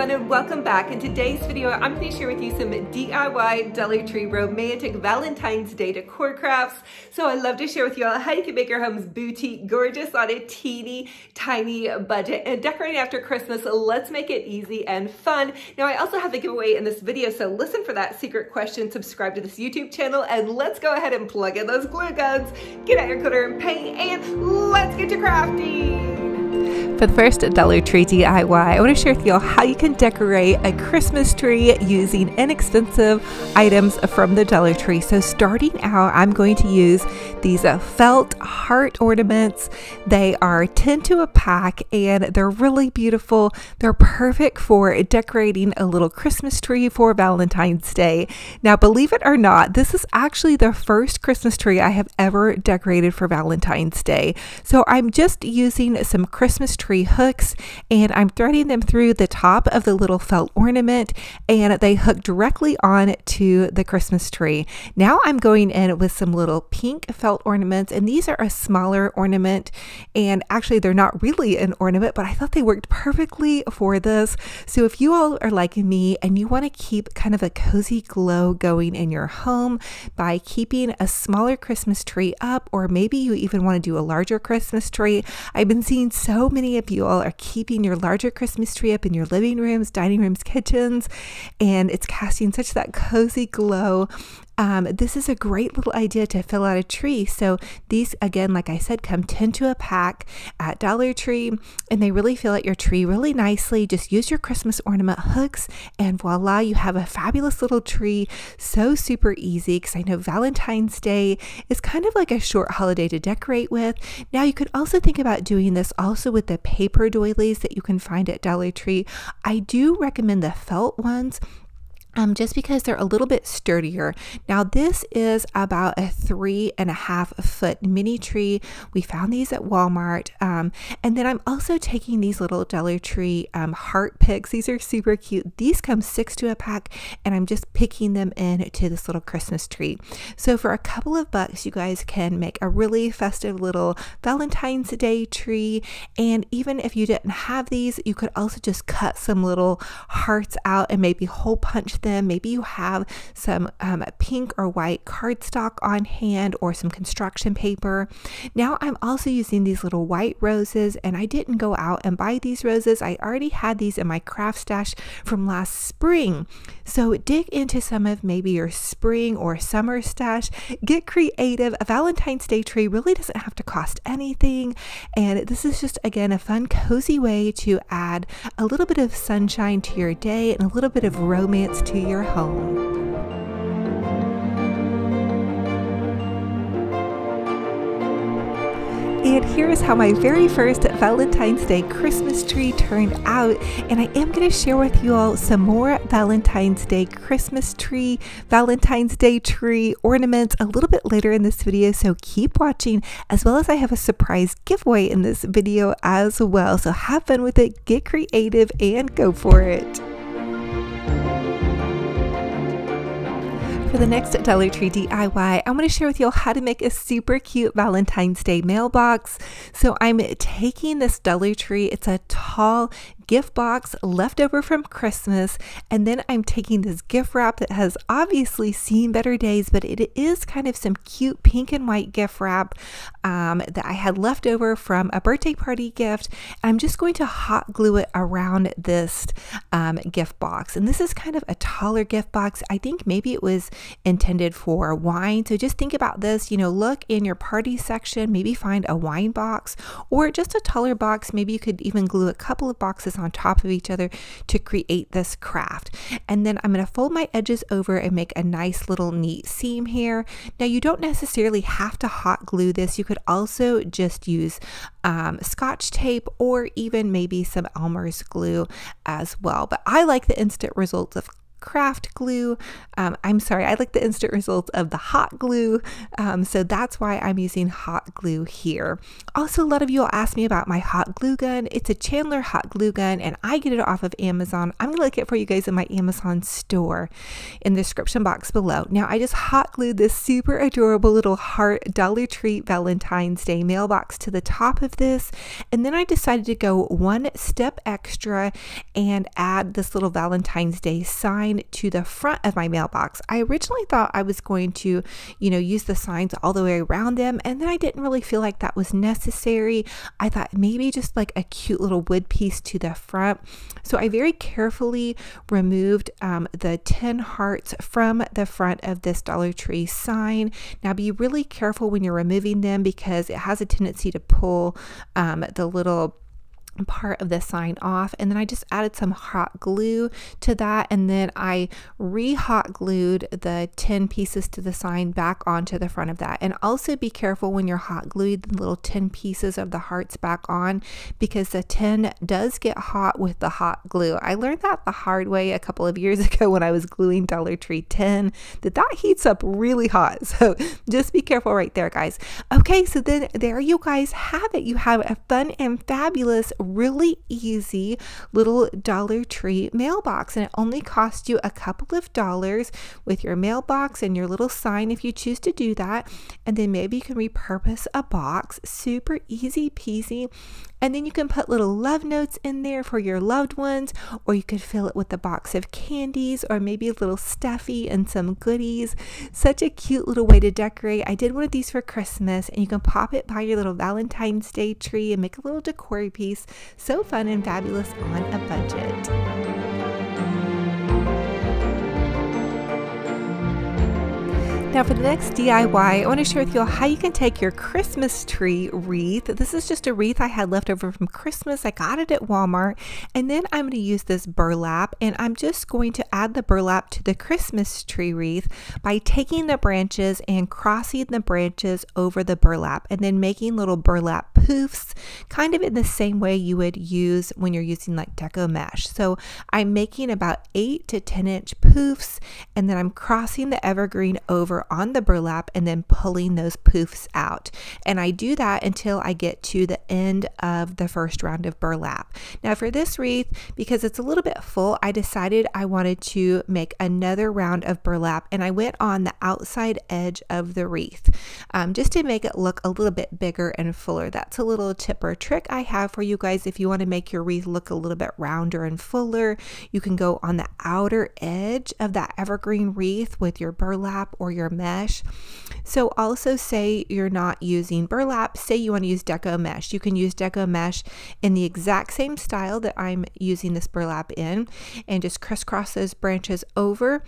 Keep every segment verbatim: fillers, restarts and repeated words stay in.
everyone, and welcome back. In today's video, I'm going to share with you some D I Y Dollar Tree romantic Valentine's Day decor crafts. So I love to share with you all how you can make your home's boutique gorgeous on a teeny tiny budget. And decorating after Christmas, let's make it easy and fun. Now I also have a giveaway in this video, so listen for that secret question, subscribe to this YouTube channel, and let's go ahead and plug in those glue guns, get out your glitter and paint, and let's get to crafting. For the first Dollar Tree D I Y, I want to share with y'all how you can decorate a Christmas tree using inexpensive items from the Dollar Tree. So starting out, I'm going to use these uh, felt heart ornaments. They are ten to a pack and they're really beautiful. They're perfect for decorating a little Christmas tree for Valentine's Day. Now, believe it or not, this is actually the first Christmas tree I have ever decorated for Valentine's Day. So I'm just using some Christmas tree Tree hooks, and I'm threading them through the top of the little felt ornament, and they hook directly on to the Christmas tree. Now I'm going in with some little pink felt ornaments, and these are a smaller ornament, and actually they're not really an ornament, but I thought they worked perfectly for this. So if you all are like me and you want to keep kind of a cozy glow going in your home by keeping a smaller Christmas tree up, or maybe you even want to do a larger Christmas tree, I've been seeing so many if you all are keeping your larger Christmas tree up in your living rooms, dining rooms, kitchens, and it's casting such that cozy glow. Um, this is a great little idea to fill out a tree. So these, again, like I said, come ten to a pack at Dollar Tree, and they really fill out your tree really nicely. Just use your Christmas ornament hooks, and voila, you have a fabulous little tree. So super easy, because I know Valentine's Day is kind of like a short holiday to decorate with. Now you could also think about doing this also with the paper doilies that you can find at Dollar Tree. I do recommend the felt ones, Um, just because they're a little bit sturdier. Now this is about a three and a half foot mini tree. We found these at Walmart. Um, and then I'm also taking these little Dollar Tree um, heart picks. These are super cute. These come six to a pack, and I'm just picking them in to this little Christmas tree. So for a couple of bucks, you guys can make a really festive little Valentine's Day tree. And even if you didn't have these, you could also just cut some little hearts out and maybe hole punch them. Them. Maybe you have some um, pink or white cardstock on hand, or some construction paper. Now I'm also using these little white roses, and I didn't go out and buy these roses. I already had these in my craft stash from last spring. So dig into some of maybe your spring or summer stash. Get creative. A Valentine's Day tree really doesn't have to cost anything. And this is just, again, a fun, cozy way to add a little bit of sunshine to your day and a little bit of romance to your home. And here is how my very first Valentine's Day Christmas tree turned out. And I am going to share with you all some more Valentine's Day Christmas tree, Valentine's Day tree ornaments a little bit later in this video. So keep watching, as well as I have a surprise giveaway in this video as well. So have fun with it, get creative, and go for it. For the next Dollar Tree D I Y, I want to share with y'all how to make a super cute Valentine's Day mailbox. So I'm taking this Dollar Tree, it's a tall gift box left over from Christmas, and then I'm taking this gift wrap that has obviously seen better days, but it is kind of some cute pink and white gift wrap um, that I had left over from a birthday party gift. I'm just going to hot glue it around this um, gift box, and this is kind of a taller gift box. I think maybe it was intended for wine, so just think about this. You know, look in your party section, maybe find a wine box or just a taller box. Maybe you could even glue a couple of boxes on top of each other to create this craft. And then I'm going to fold my edges over and make a nice little neat seam here. Now you don't necessarily have to hot glue this. You could also just use um, scotch tape, or even maybe some Elmer's glue as well. But I like the instant results of craft glue. Um, I'm sorry, I like the instant results of the hot glue. Um, so that's why I'm using hot glue here. Also, a lot of you will ask me about my hot glue gun. It's a Chandler hot glue gun and I get it off of Amazon. I'm gonna link it for you guys in my Amazon store in the description box below. Now I just hot glued this super adorable little heart Dollar Tree Valentine's Day mailbox to the top of this. And then I decided to go one step extra and add this little Valentine's Day sign to the front of my mailbox. I originally thought I was going to, you know, use the signs all the way around them, and then I didn't really feel like that was necessary. I thought maybe just like a cute little wood piece to the front. So I very carefully removed um, the ten hearts from the front of this Dollar Tree sign. Now be really careful when you're removing them because it has a tendency to pull um, the little part of the sign off, and then I just added some hot glue to that, and then I re-hot glued the ten pieces to the sign back onto the front of that. And also be careful when you're hot glued the little ten pieces of the hearts back on, because the ten does get hot with the hot glue. I learned that the hard way a couple of years ago when I was gluing Dollar Tree ten, that that heats up really hot, so just be careful right there, guys. Okay, so then there you guys have it. You have a fun and fabulous, really easy little Dollar Tree mailbox, and it only costs you a couple of dollars with your mailbox and your little sign if you choose to do that, and then maybe you can repurpose a box. Super easy peasy. And then you can put little love notes in there for your loved ones, or you could fill it with a box of candies or maybe a little stuffy and some goodies. Such a cute little way to decorate. I did one of these for Christmas, and you can pop it by your little Valentine's Day tree and make a little decor piece. So fun and fabulous on a budget. Now for the next D I Y, I want to share with you all how you can take your Christmas tree wreath. This is just a wreath I had left over from Christmas. I got it at Walmart. And then I'm going to use this burlap, and I'm just going to add the burlap to the Christmas tree wreath by taking the branches and crossing the branches over the burlap and then making little burlap poofs, kind of in the same way you would use when you're using like deco mesh. So I'm making about eight to ten inch poofs, and then I'm crossing the evergreen over on the burlap and then pulling those poofs out. And I do that until I get to the end of the first round of burlap. Now for this wreath, because it's a little bit full, I decided I wanted to make another round of burlap, and I went on the outside edge of the wreath um, just to make it look a little bit bigger and fuller. That's a little tip or trick I have for you guys. If you want to make your wreath look a little bit rounder and fuller, you can go on the outer edge of that evergreen wreath with your burlap or your mesh. So also, say you're not using burlap, say you want to use deco mesh. You can use deco mesh in the exact same style that I'm using this burlap in, and just crisscross those branches over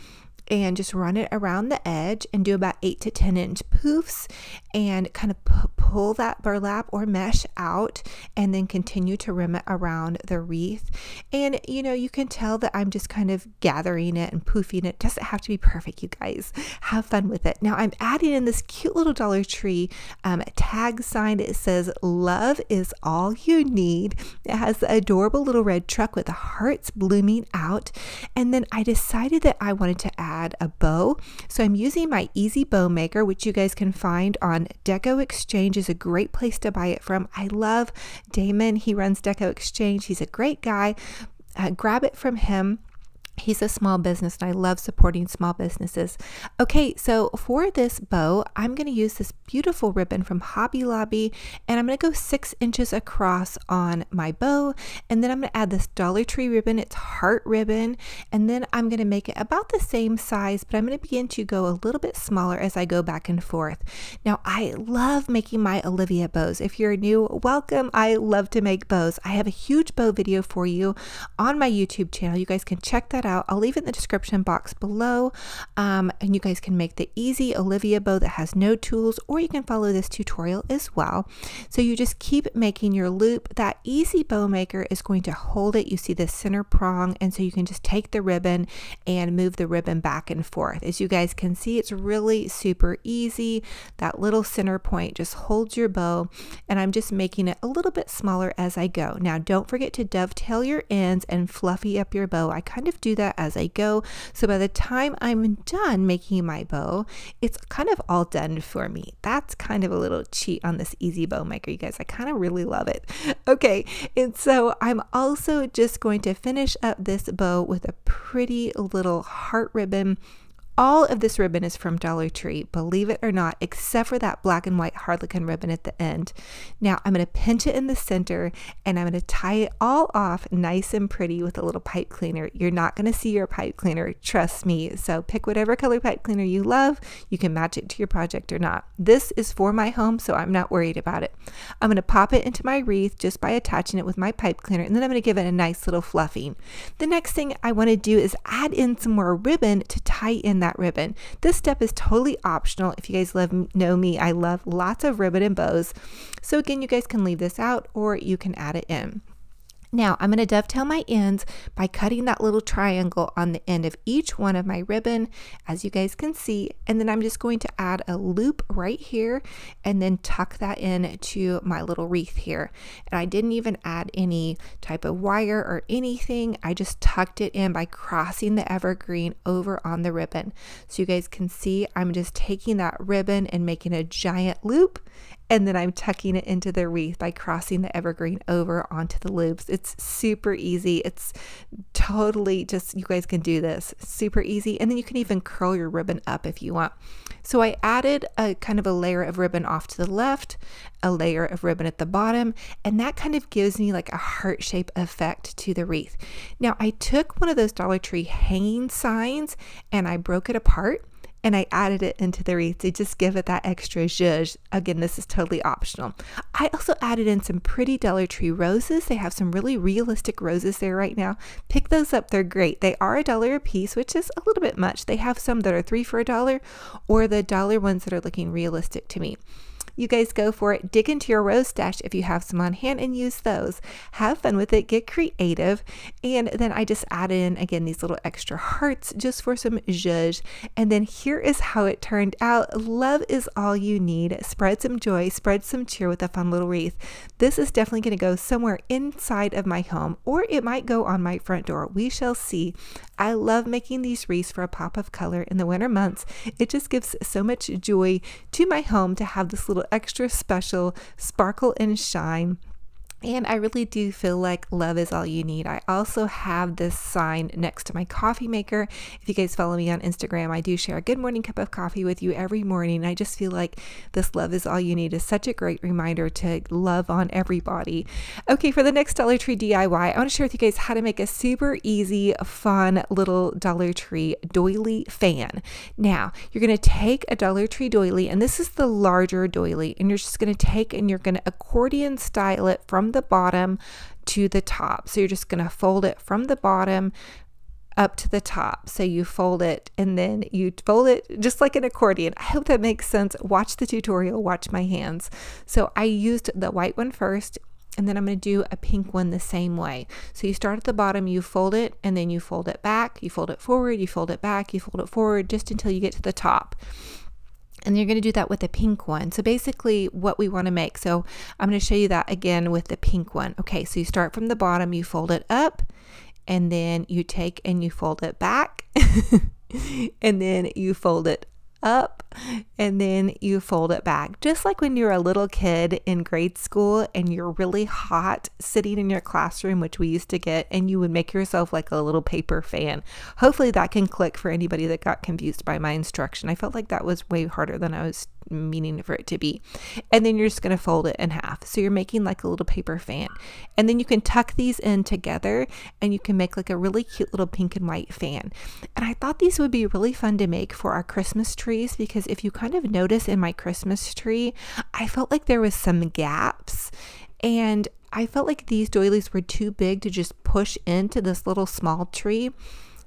and just run it around the edge and do about eight to ten inch poofs and kind of p pull that burlap or mesh out, and then continue to rim it around the wreath. And you know, you can tell that I'm just kind of gathering it and poofing it. Doesn't have to be perfect, you guys. Have fun with it. Now I'm adding in this cute little Dollar Tree um, tag sign that says "Love is all you need." It has the adorable little red truck with the hearts blooming out. And then I decided that I wanted to add a bow. So I'm using my Easy Bow Maker, which you guys can find on Deco Exchange. Is a great place to buy it from. I love Damon. He runs Deco Exchange. He's a great guy. Uh, grab it from him. He's a small business and I love supporting small businesses. Okay, so for this bow, I'm going to use this beautiful ribbon from Hobby Lobby, and I'm going to go six inches across on my bow, and then I'm going to add this Dollar Tree ribbon. It's heart ribbon, and then I'm going to make it about the same size, but I'm going to begin to go a little bit smaller as I go back and forth. Now, I love making my Olivia bows. If you're new, welcome. I love to make bows. I have a huge bow video for you on my YouTube channel. You guys can check that out. I'll leave it in the description box below, um, and you guys can make the easy Olivia bow that has no tools, or you can follow this tutorial as well. So you just keep making your loop. That Easy Bow Maker is going to hold it. You see the center prong, and so you can just take the ribbon and move the ribbon back and forth. As you guys can see, it's really super easy. That little center point just holds your bow, and I'm just making it a little bit smaller as I go. Now don't forget to dovetail your ends and fluffy up your bow. I kind of do that that as I go. So by the time I'm done making my bow, it's kind of all done for me. That's kind of a little cheat on this easy bow maker, you guys. I kind of really love it. Okay, and so I'm also just going to finish up this bow with a pretty little heart ribbon. All of this ribbon is from Dollar Tree, believe it or not, except for that black and white harlequin ribbon at the end. Now I'm going to pinch it in the center and I'm going to tie it all off nice and pretty with a little pipe cleaner. You're not going to see your pipe cleaner, trust me. So pick whatever color pipe cleaner you love. You can match it to your project or not. This is for my home, so I'm not worried about it. I'm going to pop it into my wreath just by attaching it with my pipe cleaner, and then I'm going to give it a nice little fluffing. The next thing I want to do is add in some more ribbon to tie in that ribbon. This step is totally optional. If you guys love, know me, I love lots of ribbon and bows. So again, you guys can leave this out or you can add it in. Now I'm going to dovetail my ends by cutting that little triangle on the end of each one of my ribbon, as you guys can see, and then I'm just going to add a loop right here and then tuck that in to my little wreath here. And I didn't even add any type of wire or anything. I just tucked it in by crossing the evergreen over on the ribbon. So you guys can see I'm just taking that ribbon and making a giant loop, and then I'm tucking it into the wreath by crossing the evergreen over onto the loops. It's super easy. It's totally just, you guys can do this, super easy. And then you can even curl your ribbon up if you want. So I added a kind of a layer of ribbon off to the left, a layer of ribbon at the bottom, and that kind of gives me like a heart shape effect to the wreath. Now I took one of those Dollar Tree hanging signs and I broke it apart, and I added it into the wreath to just give it that extra zhuzh. Again, this is totally optional. I also added in some pretty Dollar Tree roses. They have some really realistic roses there right now. Pick those up, they're great. They are a dollar a piece, which is a little bit much. They have some that are three for a dollar, or the dollar ones that are looking realistic to me. You guys go for it. Dig into your rose stash if you have some on hand and use those. Have fun with it, get creative. And then I just add in again these little extra hearts just for some zhuzh. And then here is how it turned out. Love is all you need. Spread some joy, spread some cheer with a fun little wreath. This is definitely going to go somewhere inside of my home, or it might go on my front door. We shall see. I love making these wreaths for a pop of color in the winter months. It just gives so much joy to my home to have this little extra special sparkle and shine. And I really do feel like love is all you need. I also have this sign next to my coffee maker. If you guys follow me on Instagram, I do share a good morning cup of coffee with you every morning. I just feel like this love is all you need is such a great reminder to love on everybody. Okay, for the next Dollar Tree D I Y, I want to share with you guys how to make a super easy, fun little Dollar Tree doily fan. Now, you're going to take a Dollar Tree doily, and this is the larger doily, and you're just going to take and you're going to accordion style it from the bottom to the top. So you're just going to fold it from the bottom up to the top. So you fold it and then you fold it just like an accordion. I hope that makes sense. Watch the tutorial, watch my hands. So I used the white one first, and then I'm going to do a pink one the same way. So you start at the bottom, you fold it, and then you fold it back, you fold it forward, you fold it back, you fold it forward, just until you get to the top. And you're going to do that with the pink one. So basically what we want to make. So I'm going to show you that again with the pink one. Okay, so you start from the bottom, you fold it up, and then you take and you fold it back, and then you fold it up, and then you fold it back. Just like when you're a little kid in grade school and you're really hot sitting in your classroom, which we used to get, and you would make yourself like a little paper fan. Hopefully that can click for anybody that got confused by my instruction. I felt like that was way harder than I was meaning for it to be. And then you're just going to fold it in half. So you're making like a little paper fan. And then you can tuck these in together and you can make like a really cute little pink and white fan. And I thought these would be really fun to make for our Christmas trees, because if you kind of notice in my Christmas tree, I felt like there was some gaps, and I felt like these doilies were too big to just push into this little small tree.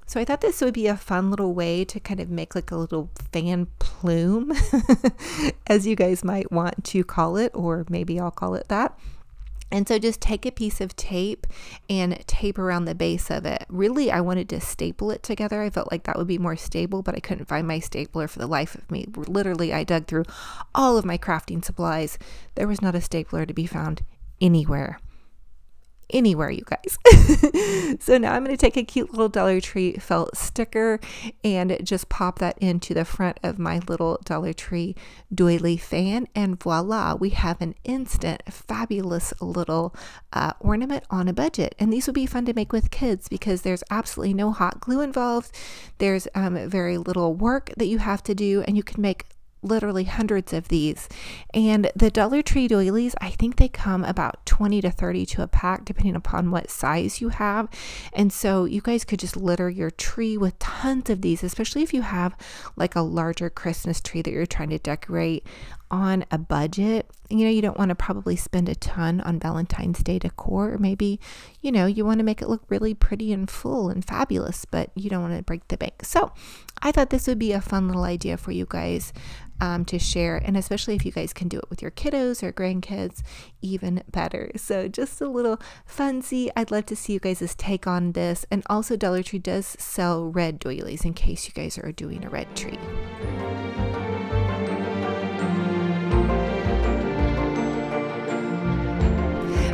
So I thought this would be a fun little way to kind of make like a little fan plume, as you guys might want to call it, or maybe I'll call it that. And so just take a piece of tape and tape around the base of it. Really, I wanted to staple it together. I felt like that would be more stable, but I couldn't find my stapler for the life of me. Literally, I dug through all of my crafting supplies. There was not a stapler to be found anywhere. anywhere, you guys. So now I'm going to take a cute little Dollar Tree felt sticker and just pop that into the front of my little Dollar Tree doily fan, and voila, we have an instant fabulous little uh, ornament on a budget. And these would be fun to make with kids because there's absolutely no hot glue involved. There's um, very little work that you have to do, and you can make literally hundreds of these. And the Dollar Tree doilies, I think they come about twenty to thirty to a pack, depending upon what size you have. And so you guys could just litter your tree with tons of these, especially if you have like a larger Christmas tree that you're trying to decorate on a budget. You know, you don't want to probably spend a ton on Valentine's Day decor, or maybe, you know, you want to make it look really pretty and full and fabulous, but you don't want to break the bank. So I thought this would be a fun little idea for you guys um, to share, and especially if you guys can do it with your kiddos or grandkids, even better. So just a little funsy. I'd love to see you guys' take on this. And also, Dollar Tree does sell red doilies in case you guys are doing a red tree.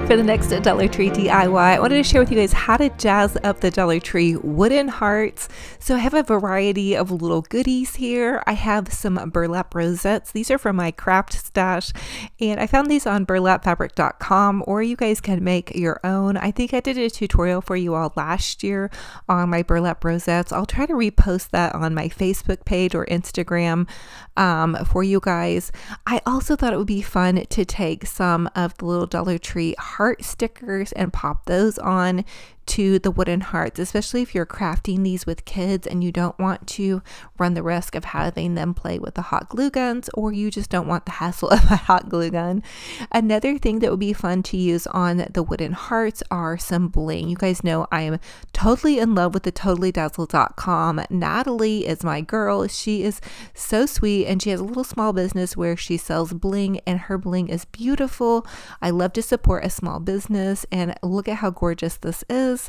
For the next Dollar Tree D I Y, I wanted to share with you guys how to jazz up the Dollar Tree wooden hearts. So I have a variety of little goodies here. I have some burlap rosettes. These are from my craft stash, and I found these on burlap fabric dot com, or you guys can make your own. I think I did a tutorial for you all last year on my burlap rosettes. I'll try to repost that on my Facebook page or Instagram um, for you guys. I also thought it would be fun to take some of the little Dollar Tree hearts heart stickers and pop those on to the wooden hearts, especially if you're crafting these with kids and you don't want to run the risk of having them play with the hot glue guns, or you just don't want the hassle of a hot glue gun. Another thing that would be fun to use on the wooden hearts are some bling. You guys know I am totally in love with the totally dazzle dot com. Natalie is my girl. She is so sweet, and she has a little small business where she sells bling, and her bling is beautiful. I love to support a small business, and look at how gorgeous this is,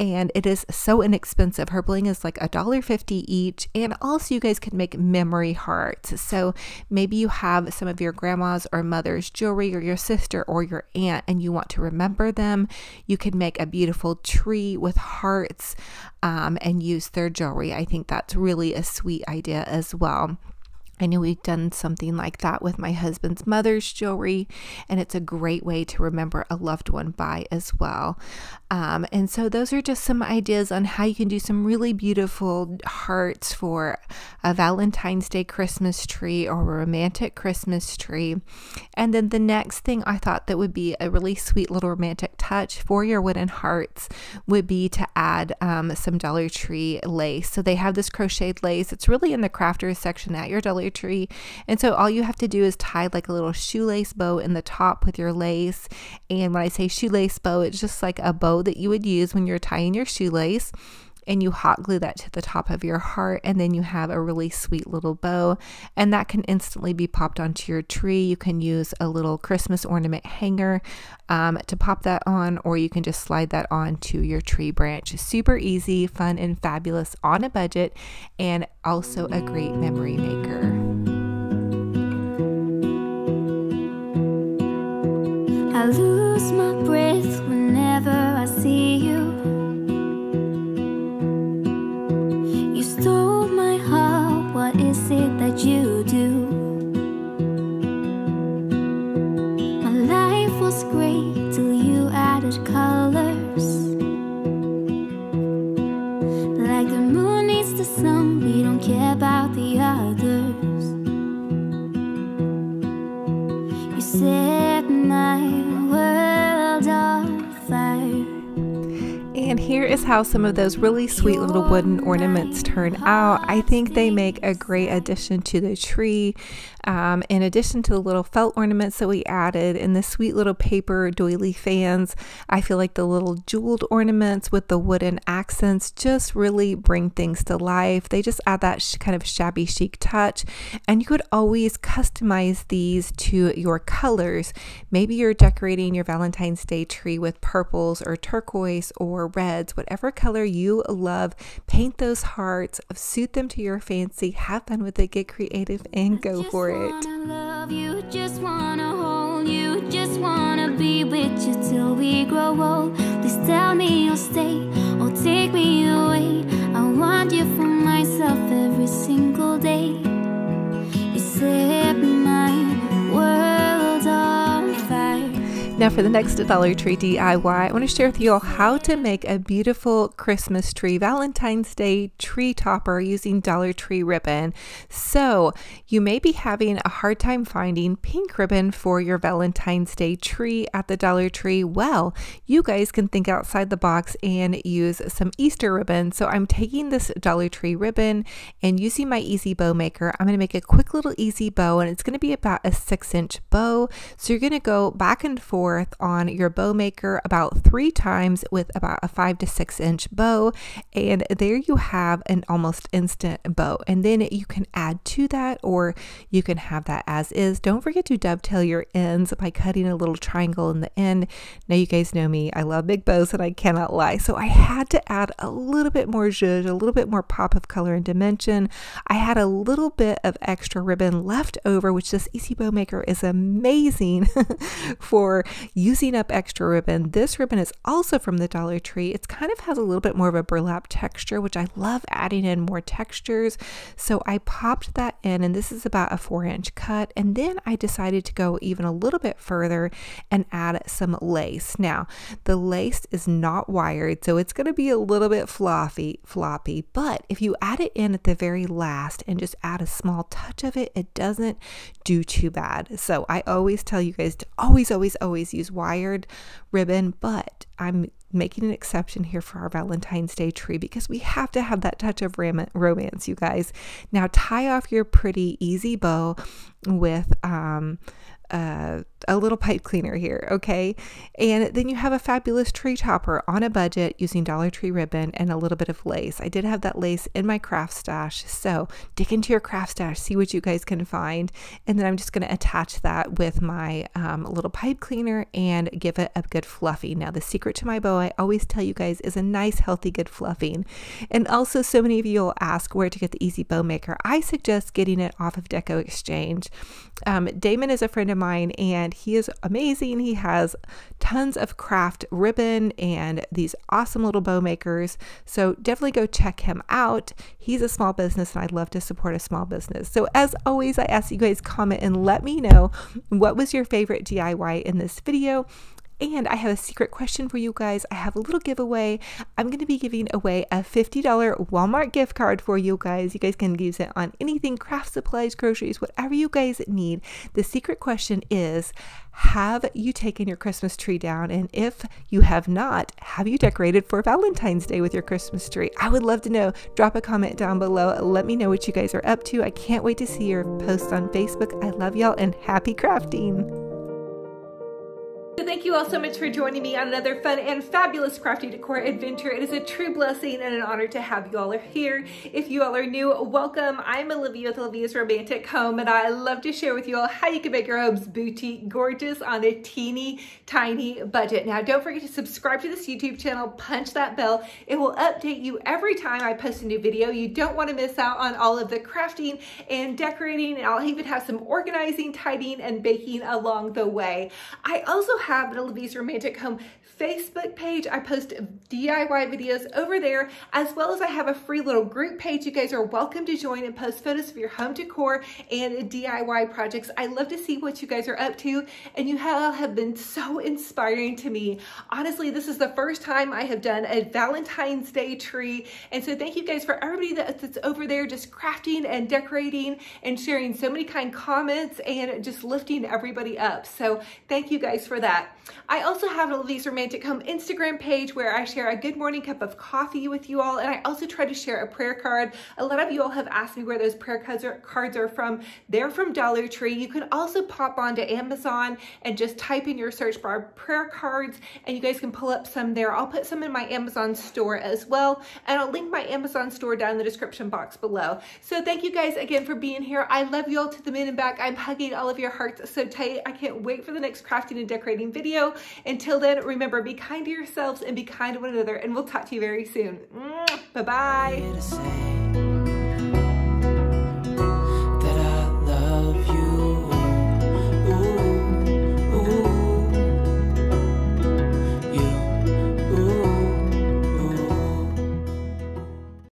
and it is so inexpensive. Her bling is like a dollar fifty each, and also you guys can make memory hearts. So maybe you have some of your grandma's or mother's jewelry, or your sister or your aunt, and you want to remember them. You can make a beautiful tree with hearts um, and use their jewelry. I think that's really a sweet idea as well. I knew we'd done something like that with my husband's mother's jewelry, and it's a great way to remember a loved one by as well. Um, and so those are just some ideas on how you can do some really beautiful hearts for a Valentine's Day Christmas tree or a romantic Christmas tree. And then the next thing I thought that would be a really sweet little romantic touch for your wooden hearts would be to add um, some Dollar Tree lace. So they have this crocheted lace. It's really in the crafters section at your Dollar Tree Tree. And so all you have to do is tie like a little shoelace bow in the top with your lace. And when I say shoelace bow, it's just like a bow that you would use when you're tying your shoelace, and you hot glue that to the top of your heart, and then you have a really sweet little bow, and that can instantly be popped onto your tree. You can use a little Christmas ornament hanger um, to pop that on, or you can just slide that onto your tree branch. Super easy, fun, and fabulous on a budget, and also a great memory maker. I lose my breath whenever I see you. Stole my heart, what is it that you do? My life was great till you added colors. Like the moon needs the sun, we don't care about the others. You set my world on fire. And here is how some of those really sweet little wooden ornaments turn out. I think they make a great addition to the tree. Um, in addition to the little felt ornaments that we added and the sweet little paper doily fans, I feel like the little jeweled ornaments with the wooden accents just really bring things to life. They just add that sh kind of shabby chic touch. And you could always customize these to your colors. Maybe you're decorating your Valentine's Day tree with purples or turquoise or reds, whatever color you love. Paint those hearts, suit them to your fancy, have fun with it, get creative, and go for it. Just wanna love you, just wanna hold you, just wanna be with you till we grow old. Now for the next Dollar Tree D I Y, I want to share with you all how to make a beautiful Christmas tree, Valentine's Day tree topper using Dollar Tree ribbon. So you may be having a hard time finding pink ribbon for your Valentine's Day tree at the Dollar Tree. Well, you guys can think outside the box and use some Easter ribbon. So I'm taking this Dollar Tree ribbon and using my easy bow maker, I'm going to make a quick little easy bow, and it's going to be about a six inch bow. So you're going to go back and forth on your bow maker about three times with about a five to six inch bow, and there you have an almost instant bow. And then you can add to that, or you can have that as is. Don't forget to dovetail your ends by cutting a little triangle in the end. Now you guys know me, I love big bows and I cannot lie, so I had to add a little bit more zhuzh, a little bit more pop of color and dimension. I had a little bit of extra ribbon left over, which this easy bow maker is amazing for using up extra ribbon. This ribbon is also from the Dollar Tree. It's kind of has a little bit more of a burlap texture, which I love adding in more textures. So I popped that in, and this is about a four inch cut. And then I decided to go even a little bit further and add some lace. Now the lace is not wired, so it's going to be a little bit fluffy, floppy, but if you add it in at the very last and just add a small touch of it, it doesn't do too bad. So I always tell you guys to always, always, always use wired ribbon, but I'm making an exception here for our Valentine's Day tree because we have to have that touch of romance, you guys. Now tie off your pretty easy bow with um, uh, a little pipe cleaner here, okay? And then you have a fabulous tree topper on a budget using Dollar Tree ribbon and a little bit of lace. I did have that lace in my craft stash, so dig into your craft stash, see what you guys can find. And then I'm just gonna attach that with my um, little pipe cleaner and give it a good fluffing. Now the secret to my bow, I always tell you guys, is a nice, healthy, good fluffing. And also so many of you will ask where to get the easy bow maker. I suggest getting it off of Deco Exchange. Um, Damon is a friend of mine and he is amazing. He has tons of craft ribbon and these awesome little bow makers. So definitely go check him out. He's a small business and I'd love to support a small business. So as always, I ask you guys comment and let me know what was your favorite D I Y in this video. And I have a secret question for you guys. I have a little giveaway. I'm going to be giving away a fifty dollar Walmart gift card for you guys. You guys can use it on anything, craft supplies, groceries, whatever you guys need. The secret question is, have you taken your Christmas tree down? And if you have not, have you decorated for Valentine's Day with your Christmas tree? I would love to know. Drop a comment down below. Let me know what you guys are up to. I can't wait to see your posts on Facebook. I love y'all and happy crafting. So thank you all so much for joining me on another fun and fabulous crafty decor adventure. It is a true blessing and an honor to have you all are here. If you all are new, welcome. I'm Olivia with Olivia's Romantic Home, and I love to share with you all how you can make your homes boutique gorgeous on a teeny tiny budget. Now, don't forget to subscribe to this YouTube channel, punch that bell. It will update you every time I post a new video. You don't want to miss out on all of the crafting and decorating, and I'll even have some organizing, tidying, and baking along the way. I also have have an Olivia's Romantic Home Facebook page. I post D I Y videos over there, as well as I have a free little group page. You guys are welcome to join and post photos of your home decor and D I Y projects. I love to see what you guys are up to, and you all have been so inspiring to me. Honestly, this is the first time I have done a Valentine's Day tree, and so thank you guys for everybody that's over there just crafting and decorating and sharing so many kind comments and just lifting everybody up. So thank you guys for that. I also have an Olivia's Romantic Home Instagram page where I share a good morning cup of coffee with you all, and I also try to share a prayer card. A lot of you all have asked me where those prayer cards are, cards are from. They're from Dollar Tree. You can also pop onto Amazon and just type in your search bar prayer cards, and you guys can pull up some there. I'll put some in my Amazon store as well, and I'll link my Amazon store down in the description box below. So thank you guys again for being here. I love you all to the moon and back. I'm hugging all of your hearts so tight. I can't wait for the next crafting and decorating video. Until then, remember, be kind to yourselves and be kind to one another, and we'll talk to you very soon. Bye-bye.